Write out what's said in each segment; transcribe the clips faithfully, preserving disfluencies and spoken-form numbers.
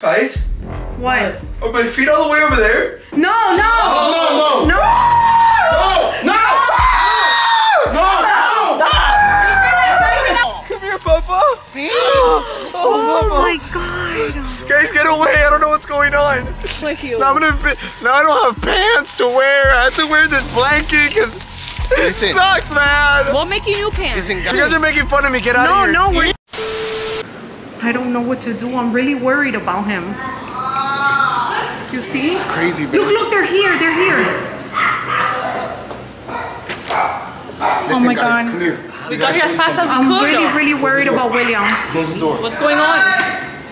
Guys? What? Are my feet all the way over there? No, no! Oh, no, no! No! No! No! No! No! No! Stop! Come here, Papa! Oh, oh my God! Guys, get away! I don't know what's going on! With you. Now, I'm gonna, now I don't have pants to wear! I have to wear this blanket because it sucks, man! We'll make you new pants. You guys are making fun of me. Get out no, of here. No, no! We're I don't know what to do. I'm really worried about him. You see? It's crazy, baby. Look, look, they're here. They're here. Listen, oh my guys, God. Come here. We got here as fast as we could. I'm really, really worried about William. Close the door. What's going on?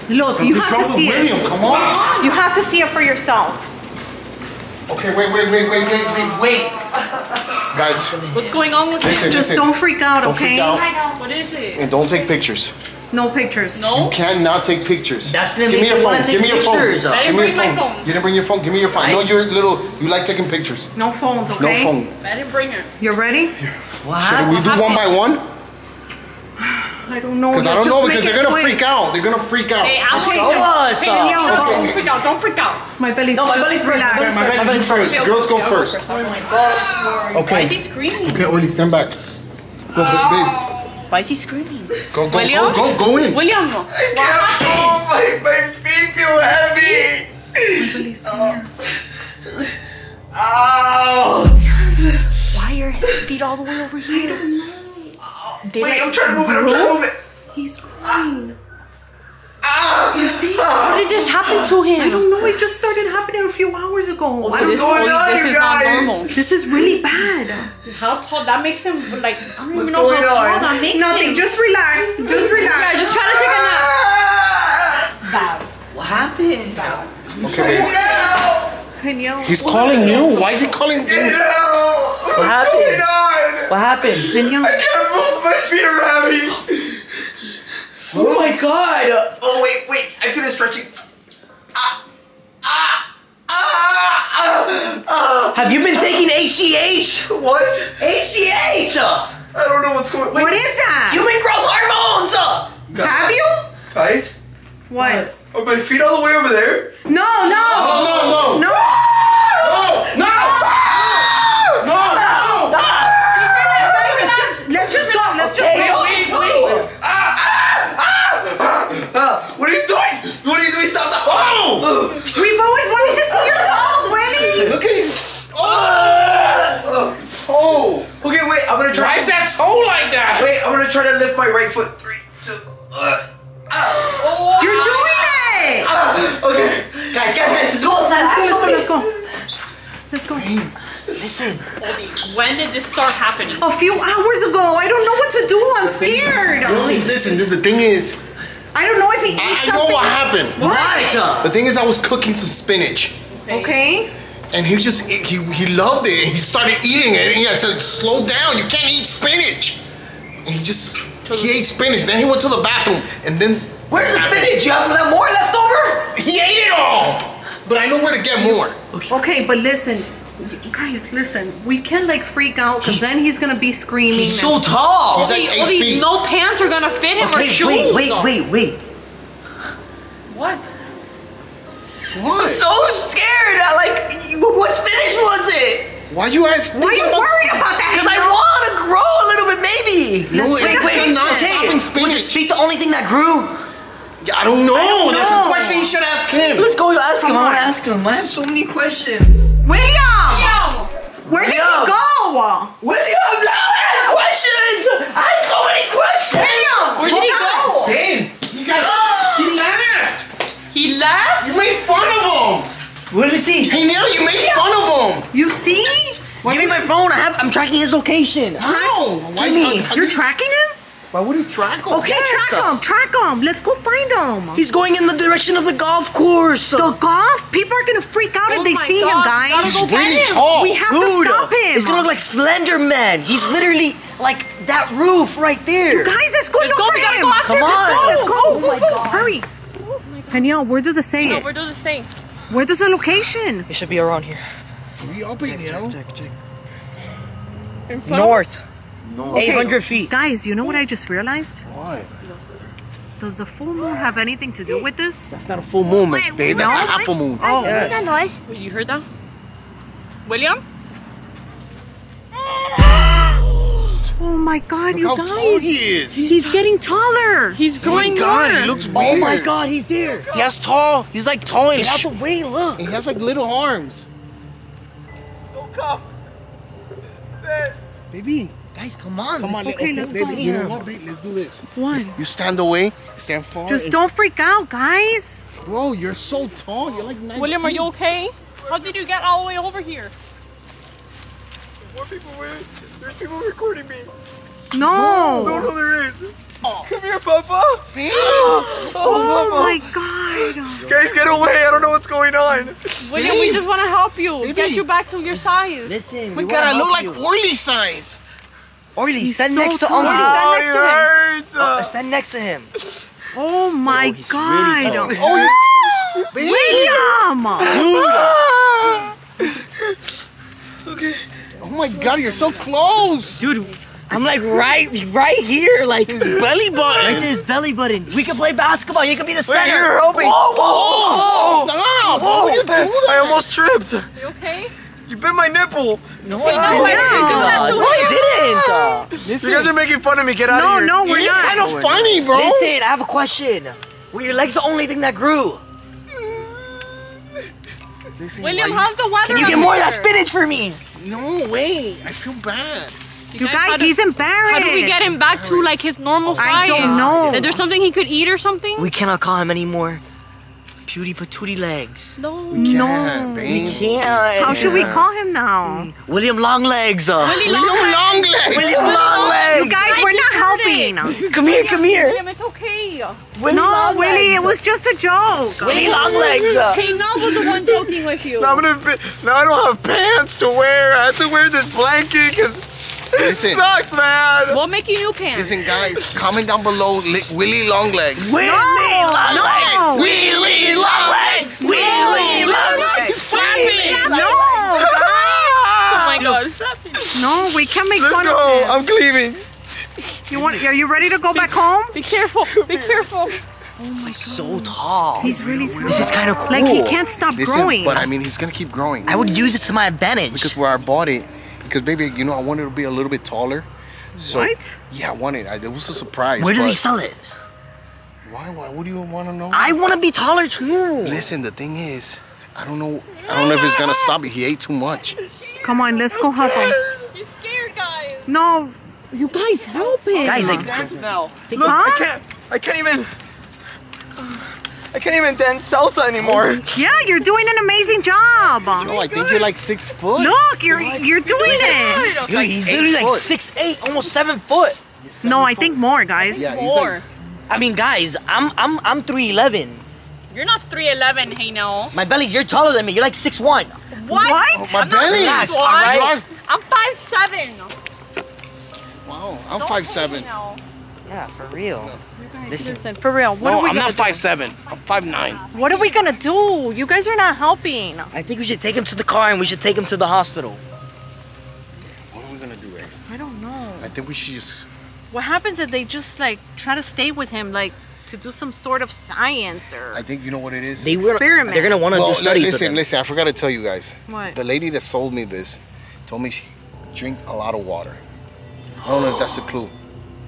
Look, you have to see it. William, come on. You have to see it for yourself. Okay, wait, wait, wait, wait, wait, wait, wait. Guys. What's going on with listen, you? Just listen. Don't freak out, don't okay? Freak out. I know. What is it? And don't take pictures. No pictures. No? You cannot take pictures. That's give me your phone. Give me your phone. I didn't bring my phone. You didn't bring your phone? Give me your phone. I know you're little. You like taking pictures. No phones, okay? No phone. I didn't bring her. You ready? What? Should we do one by one? I don't know. Because I don't know because they're going to freak out. They're going to freak out. Hey, I'll show us. Don't freak out. Don't freak out. My belly's first. My belly's first. My belly's first. Girls go first. Oh my God. Okay. Why is he screaming? Okay, Orly, stand back. Go, babe. Why is he screaming? Go, go, William? go, go, go in. William, I can't wow. move. My, my feet feel heavy. Oh. Ow. Yes. Why are his feet all the way over here? I don't know. They Wait, like, I'm trying to move it. I'm trying to move it. He's crying. Ah. You see? What did this happen to him? I don't know. It just started happening a few hours ago. What's oh, going on, you guys? This is really bad. How tall? That makes him like I don't What's even know how tall on? that makes Nothing. him. Nothing. Just relax. Just relax. Yeah, just trying to take a nap. Bad. What happened? Bad. Okay. Heynel. He's what calling happened? you. Why is he calling you? What, what happened? Going on? What happened? Heynel. I can't move. My feet are heavy. Oh my God. Uh, oh wait, wait. I feel it stretching. Ah, ah, ah, ah, ah. Have you been taking H G H? What? H G H! I don't know what's going on. What is that? Human growth hormones! Guys. Have you? Guys? What? Are my feet all the way over there? No, no! Oh, no, no! No! No! No! No! No! No! Stop! Let's just, let's just go. Let's just okay, go. Wait, wait. Ah, ah, ah, ah, ah. What are you doing? What are you doing? Stop! Stop. Oh! We've always wanted to see your dolls, Willie! Look at you! Oh. oh, okay, wait, I'm gonna try. Why is that toe like that? Wait, I'm gonna try to lift my right foot. Three, two, uh, uh. Oh, You're wow. doing it! Uh, okay, guys, guys, guys, let's go. Let's go, let's go, let's go. Let's go. Listen, when did this start happening? A few hours ago. I don't know what to do. I'm scared. Really? Listen, the thing is, I don't know if he ate I something. I know what happened. What? what? The thing is, I was cooking some spinach. Okay. okay. And he just, he, he loved it and he started eating it and I said, slow down, you can't eat spinach. And he just, he ate spinach. Then he went to the bathroom and then. Where's the spinach? You have more left over? He ate it all. But I know where to get more. Okay, okay but listen, guys, listen. We can like freak out because then he's going to be screaming. He's so tall. He's like eight feet. No pants are going to fit him okay, or shoes. Wait, wait, wait, wait. What? What? I'm so scared. I like, what spinach was it? Why are you asking? Why are you about worried about that? Because I want to grow a little bit, maybe. No, wait, wait, wait. Not hey, spinach. Was spinach the only thing that grew? I don't know. I don't know. That's a question you should ask him. Let's go ask Come him. I want to ask him. I have so many questions. William! William! Where did William. you go? William, now I have questions. I have so many questions. William! Where did he go? Babe, you got He left? You made fun of him! What did he? Hey, now you made fun of him! You see? Why Give me my phone, I have, I'm tracking his location. How? Why me? You're you... tracking him? Why would you track him? Okay, yes. track him, track him. Let's go find him. He's going in the direction of the golf course. The golf? People are gonna freak out oh if they see God. him, guys. He's go really him. tall. We have Dude, to stop him. He's gonna look like Slender Man. He's literally like that roof right there. You guys, let's go look for him. Come on. Let's go. Oh my God. Hurry. Heynel, where does it say no, it? Where does it say? Where does the location? It should be around here. Can we open it now? Check, check, check. In front? North. North. Okay. eight hundred feet. Guys, you know what I just realized? What? Does the full moon have anything to do with this? That's not a full moon, wait, babe. That's no? a half a moon. Oh, yes. What's that noise? Wait, you heard that? William? Oh my God, look you how guys! Tall he is. He's, he's getting taller. He's growing. Oh my God, more. He looks weird. Oh my God, he's there. He has tall. He's like tallish. Get out the way, look. And he has like little arms. Don't come, baby. Guys, come on. Come on, okay, let's, let's, go. You know what, let's do this. One. You stand away. Stand forward. Just don't freak out, guys. Bro, you're so tall. You're like nine. William, are you okay? How did you get all the way over here? More people with. There's people recording me. No. No, no, there is. Oh. Come here, Papa. Oh, oh Papa. My God. Guys, get away. I don't know what's going on. William, babe, we just want to help you. Baby. Get you back to your size. Listen, we gotta look like Orly size. Orly, stand, so next Orly. Oh, stand next to Orly. Oh, stand next to him. Oh my oh, God. Really oh, oh, he's... William. Okay. Oh my God, you're so close, dude! I'm like right, right here, like his belly button. Right to his belly button. We can play basketball. You can be the center. Wait, you're helping. Whoa, whoa, whoa! Whoa. Stop! Whoa, you I almost tripped. You okay? You bit my nipple. No, I didn't. I didn't. You guys are making fun of me. Get out no, of here. No, no, we're it's not. It's kind of funny, bro. Listen, I have a question. Were your legs the only thing that grew? Listen, William, how's the weather? Can you get more of that spinach for me? No way! I feel bad. You, you guys, guys he's embarrassed. How do we get him back to like his normal size? I don't know. Is there something he could eat or something? We cannot call him anymore. Beauty patootie legs. No, we can't, no, babe. We can't. How should we call him now? Mm. William Long Legs. Uh. William Long Legs. William Long Legs. You guys, we're not helping. Come here, come here. William, it's okay. Willy no, Willie, it was just a joke. Willie Long Legs. Uh. Heynel was the one joking with you. Now, I'm gonna be, now I don't have pants to wear. I have to wear this blanket because listen, it sucks, man. We'll make you new pants. Listen, guys, comment down below Willie Long Legs. Willie no, Long Legs. No. Willie Long Legs. Willie no, Long Legs. It's flapping. No. Oh my God. No, we can't make Let's fun go. of him. I'm leaving. You want? Are you ready to go back home? Be careful! Be careful! Oh my God! So tall. He's really tall. This is kind of cool. Like he can't stop Listen, growing. But I mean, he's gonna keep growing. I would use it to my advantage because where I bought it, because baby, you know, I wanted to be a little bit taller. So, what? Yeah, I wanted. I, it was a surprise. Where do they sell it? Why? Why? What do you want to know? I want to be taller too. Listen, the thing is, I don't know. I don't know if it's gonna stop it. He ate too much. Come on, let's go help him. He's scared, guys. No. You guys help him! Guys, like, dance now. Look, huh? I can't, I can't even, I can't even dance salsa anymore. Yeah, you're doing an amazing job. No, I think you're like six foot. Look, you're you're doing it. Dude, he's literally like six eight, almost seven foot. No, I think more, guys. Yeah, more. I mean, guys, I'm I'm I'm three eleven. You're not three eleven, Heynel. My belly, you're taller than me. You're like six one. What? Oh, my I'm belly. Not six one. Right. I'm five seven. Wow, I'm five seven. Yeah, for real. You guys, listen. listen, for real. What no, are we I'm not five seven. I'm five nine. What are we gonna do? You guys are not helping. I think we should take him to the car and we should take him to the hospital. What are we gonna do, Eric? I don't know. I think we should just... What happens if they just like try to stay with him, like to do some sort of science or... I think you know what it is? They Experiment. Will, they're gonna wanna well, do studies listen, with him. Listen, I forgot to tell you guys. What? The lady that sold me this told me she drink a lot of water. I don't know if that's a clue.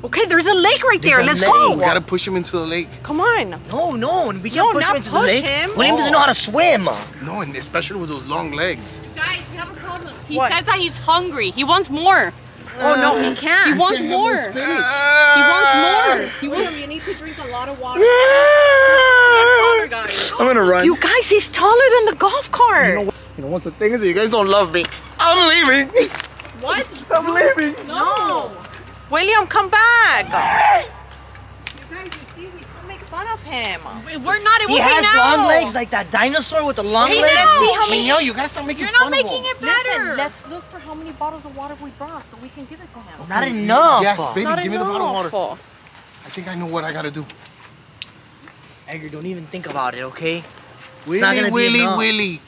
Okay, there's a lake right there. There's Let's lake. go. We gotta push him into the lake. Come on. No, no, we can't no, push him into push the lake. Him. William no. doesn't know how to swim. No, and especially with those long legs. You guys, we have a problem. He what? says that he's hungry. He wants more. Oh no, he can't. He wants more. He wants more. He wants. You need to drink a lot of water. I'm gonna run. You guys, he's taller than the golf cart. You know, you know what's the thing is, you guys don't love me. I'm leaving. What? I'm leaving. No. no. William, come back. You guys, you see, we can't make fun of him. We're not. It he has now. long legs like that dinosaur with the long he legs. Let's see how many. Yo, you gotta stop making You're fun not making of him. it better. Listen, let's look for how many bottles of water we brought so we can give it to him. Okay. Not enough. Yes, baby, not give enough. me the bottle of water. I think I know what I gotta do. Edgar, don't even think about it, okay? Willie, it's not gonna Willie, be enough. Willie,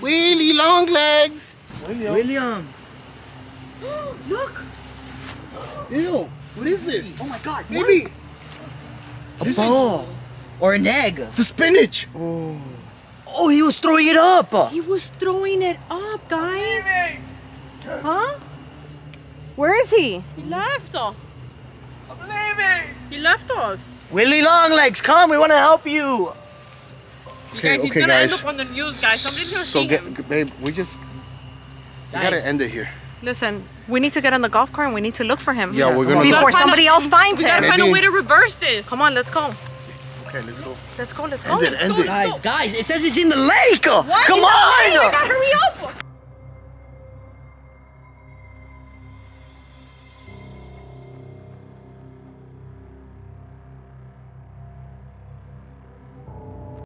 Willie, long legs. William. William. Look! Ew! What is this? Oh my God! Baby! A Is ball. It? Or an egg. The spinach. Oh. Oh, he was throwing it up. He was throwing it up, guys. I'm huh? Where is he? He left. I'm leaving. He left us. Willie Longlegs, come. We want to help you. Okay, okay, he's okay gonna guys. End up on the news, guys. Somebody's so gonna see get, him. Babe, we just we gotta end it here. Listen, we need to get on the golf cart and we need to look for him. Yeah, we're gonna before somebody else finds him. We gotta find a way to reverse this. Come on, let's go. Okay, let's go. Let's go, let's go. End it, end it. Guys, guys, it says he's in the lake. What? Come on! We gotta hurry up.